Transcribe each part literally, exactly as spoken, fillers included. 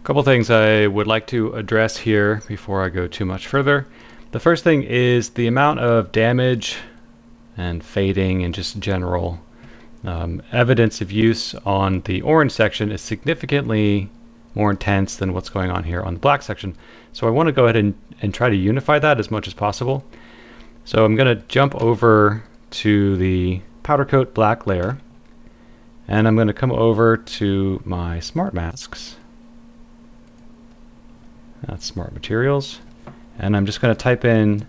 A couple things I would like to address here before I go too much further. The first thing is the amount of damage and fading and just general um, evidence of use on the orange section is significantly more intense than what's going on here on the black section. So I want to go ahead and, and try to unify that as much as possible. So I'm going to jump over to the powder coat black layer, and I'm going to come over to my smart masks. That's smart materials. And I'm just going to type in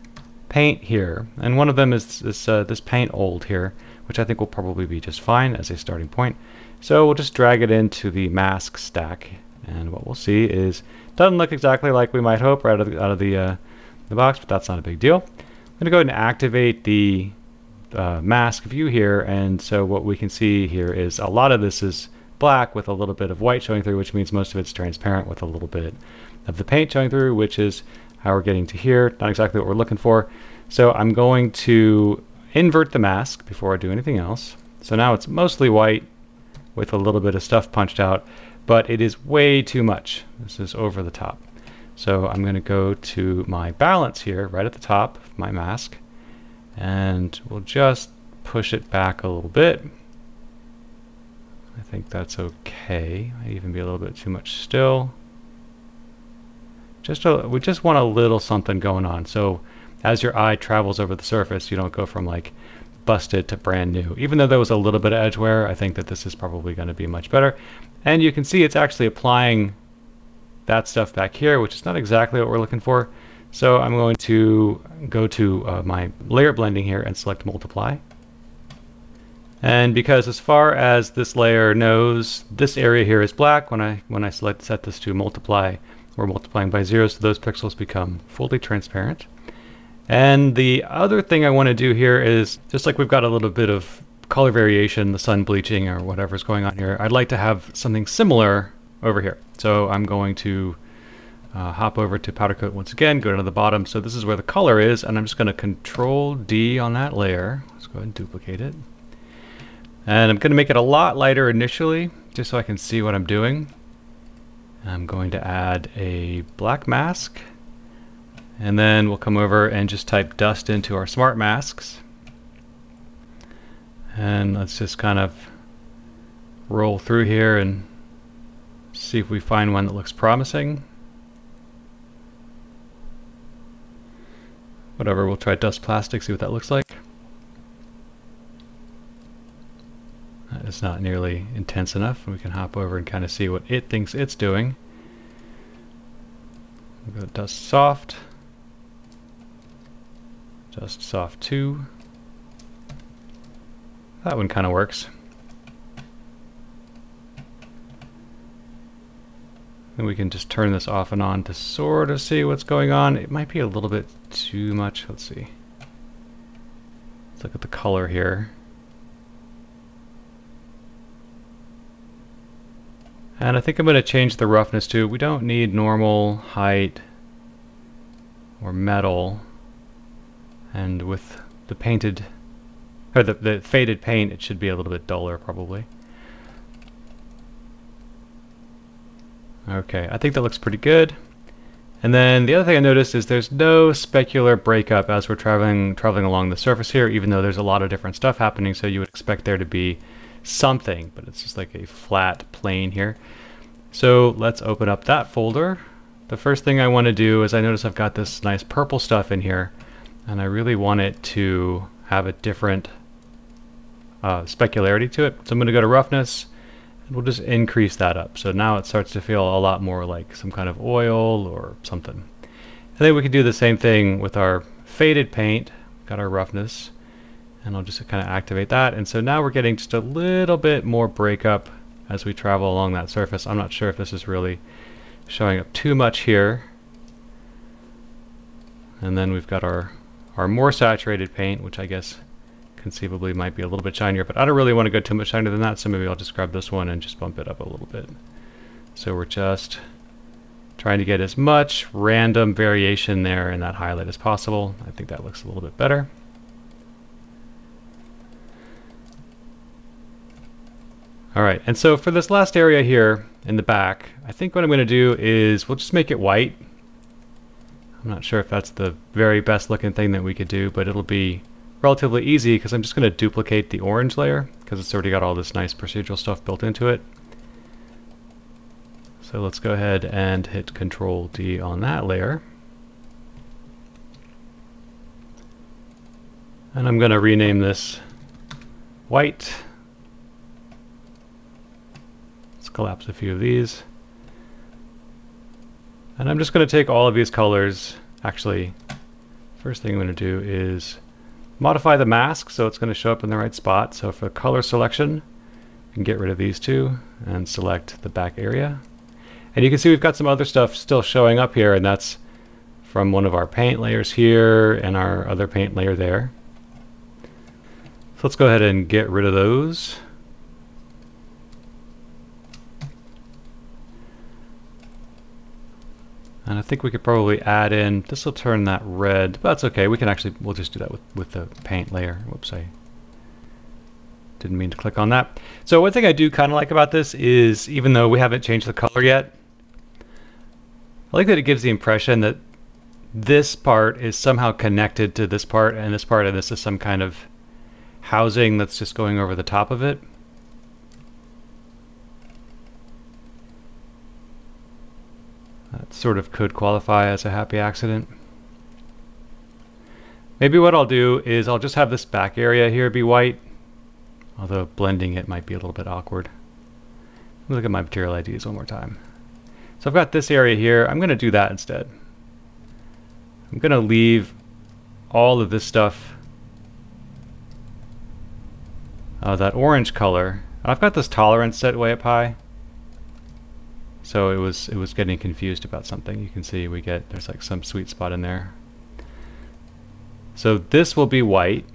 paint here. And one of them is this, uh, this paint old here, which I think will probably be just fine as a starting point. So we'll just drag it into the mask stack. And what we'll see is doesn't look exactly like we might hope right out of the, out of the, uh, the box, but that's not a big deal. I'm going to go ahead and activate the uh, mask view here. And so what we can see here is a lot of this is black with a little bit of white showing through, which means most of it's transparent with a little bit of the paint showing through, which is how we're getting to here. Not exactly what we're looking for. So I'm going to invert the mask before I do anything else. So now it's mostly white with a little bit of stuff punched out, but it is way too much. This is over the top. So I'm going to go to my balance here, right at the top of my mask, and we'll just push it back a little bit. I think that's okay. Might even be a little bit too much still. Just a, we just want a little something going on. So as your eye travels over the surface, you don't go from like busted to brand new. Even though there was a little bit of edge wear, I think that this is probably going to be much better. And you can see it's actually applying that stuff back here, which is not exactly what we're looking for. So I'm going to go to uh, my layer blending here and select multiply. And because as far as this layer knows, this area here is black, when I when I select set this to multiply, we're multiplying by zero, so those pixels become fully transparent. And the other thing I want to do here is, just like we've got a little bit of color variation, the sun bleaching or whatever's going on here, I'd like to have something similar over here. So I'm going to uh, hop over to powder coat once again, go down to the bottom. So this is where the color is, and I'm just going to control D on that layer. Let's go ahead and duplicate it. And I'm going to make it a lot lighter initially, just so I can see what I'm doing. I'm going to add a black mask, and then we'll come over and just type dust into our smart masks. And let's just kind of roll through here and see if we find one that looks promising. Whatever, we'll try dust plastic, see what that looks like. It's not nearly intense enough. We can hop over and kind of see what it thinks it's doing. We'll go dust soft, dust soft two. That one kind of works. And we can just turn this off and on to sort of see what's going on. It might be a little bit too much. Let's see. Let's look at the color here. And I think I'm going to change the roughness to, we don't need normal, height, or metal. And with the painted, or the, the faded paint, it should be a little bit duller probably. Okay, I think that looks pretty good. And then the other thing I noticed is there's no specular breakup as we're traveling traveling along the surface here, even though there's a lot of different stuff happening, so you would expect there to be something, but it's just like a flat plane here. So let's open up that folder. The first thing I want to do is I notice I've got this nice purple stuff in here, and I really want it to have a different uh, specularity to it. So I'm going to go to roughness, and we'll just increase that up. So now it starts to feel a lot more like some kind of oil or something. And then we can do the same thing with our faded paint. We've got our roughness. And I'll just kind of activate that. And so now we're getting just a little bit more breakup as we travel along that surface. I'm not sure if this is really showing up too much here. And then we've got our, our more saturated paint, which I guess conceivably might be a little bit shinier, but I don't really want to go too much shinier than that. So maybe I'll just grab this one and just bump it up a little bit. So we're just trying to get as much random variation there in that highlight as possible. I think that looks a little bit better. All right, and so for this last area here, in the back. I think what I'm going to do is we'll just make it white. I'm not sure if that's the very best looking thing that we could do, but it'll be relatively easy because I'm just going to duplicate the orange layer because it's already got all this nice procedural stuff built into it. So let's go ahead and hit Control D on that layer. And I'm going to rename this white. Let's collapse a few of these. And I'm just going to take all of these colors. Actually, first thing I'm going to do is modify the mask so it's going to show up in the right spot. So for color selection, you can get rid of these two and select the back area. And you can see we've got some other stuff still showing up here, and that's from one of our paint layers here and our other paint layer there. So let's go ahead and get rid of those. And I think we could probably add in, this will turn that red, but that's okay. We can actually, we'll just do that with, with the paint layer. Whoops, I didn't mean to click on that. So one thing I do kind of like about this is, even though we haven't changed the color yet, I like that it gives the impression that this part is somehow connected to this part and this part, and this is some kind of housing that's just going over the top of it. That sort of could qualify as a happy accident. Maybe what I'll do is I'll just have this back area here be white, although blending it might be a little bit awkward. Let me look at my material I Ds one more time. So I've got this area here. I'm going to do that instead. I'm going to leave all of this stuff, uh, that orange color. I've got this tolerance set way up high. So it was it was getting confused about something. You can see we get, there's like some sweet spot in there. So this will be white.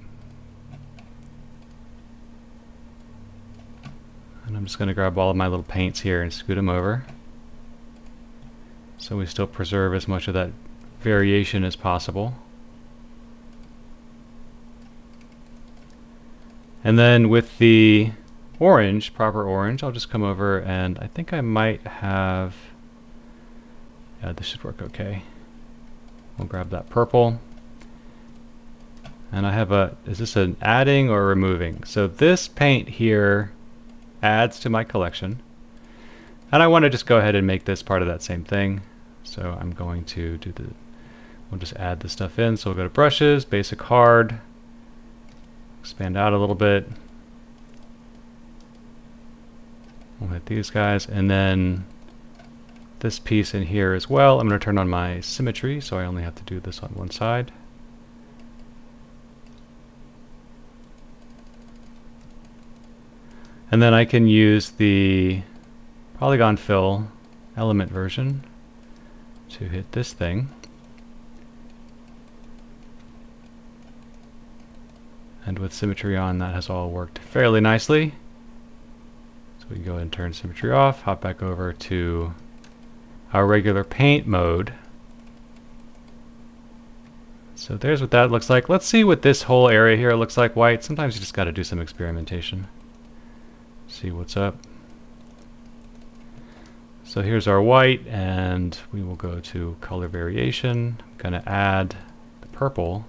And I'm just going to grab all of my little paints here and scoot them over, so we still preserve as much of that variation as possible. And then with the orange, proper orange, I'll just come over and I think I might have, yeah, this should work okay. We'll grab that purple. And I have a, is this an adding or removing? So this paint here adds to my collection. And I want to just go ahead and make this part of that same thing. So I'm going to do the, we'll just add the stuff in. So we'll go to brushes, basic hard, expand out a little bit. We'll hit these guys, and then this piece in here as well. I'm going to turn on my symmetry, so I only have to do this on one side. And then I can use the polygon fill element version to hit this thing and with symmetry on, that has all worked fairly nicely. So we can go ahead and turn symmetry off, hop back over to our regular paint mode. So there's what that looks like. Let's see what this whole area here looks like white. Sometimes you just got to do some experimentation, see what's up. So here's our white, and we will go to color variation. I'm going to add the purple.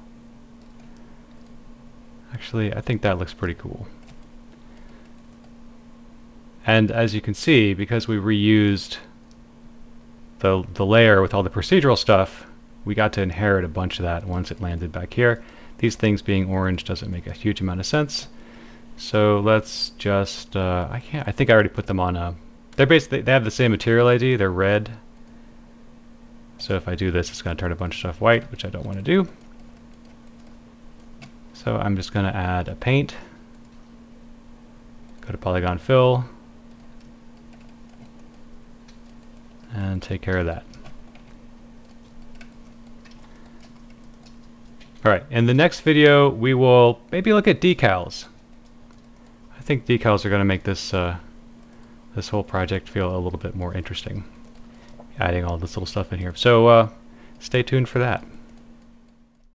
Actually, I think that looks pretty cool. And as you can see, because we reused the, the layer with all the procedural stuff, we got to inherit a bunch of that once it landed back here. These things being orange doesn't make a huge amount of sense. So let's just, uh, I can't, I think I already put them on a, They're basically, they have the same material I D, they're red. So if I do this, it's going to turn a bunch of stuff white, which I don't want to do. So I'm just going to add a paint. Go to polygon fill. And take care of that. Alright, in the next video, we will maybe look at decals. I think decals are going to make this uh, this whole project feel a little bit more interesting, adding all this little stuff in here. So uh, stay tuned for that.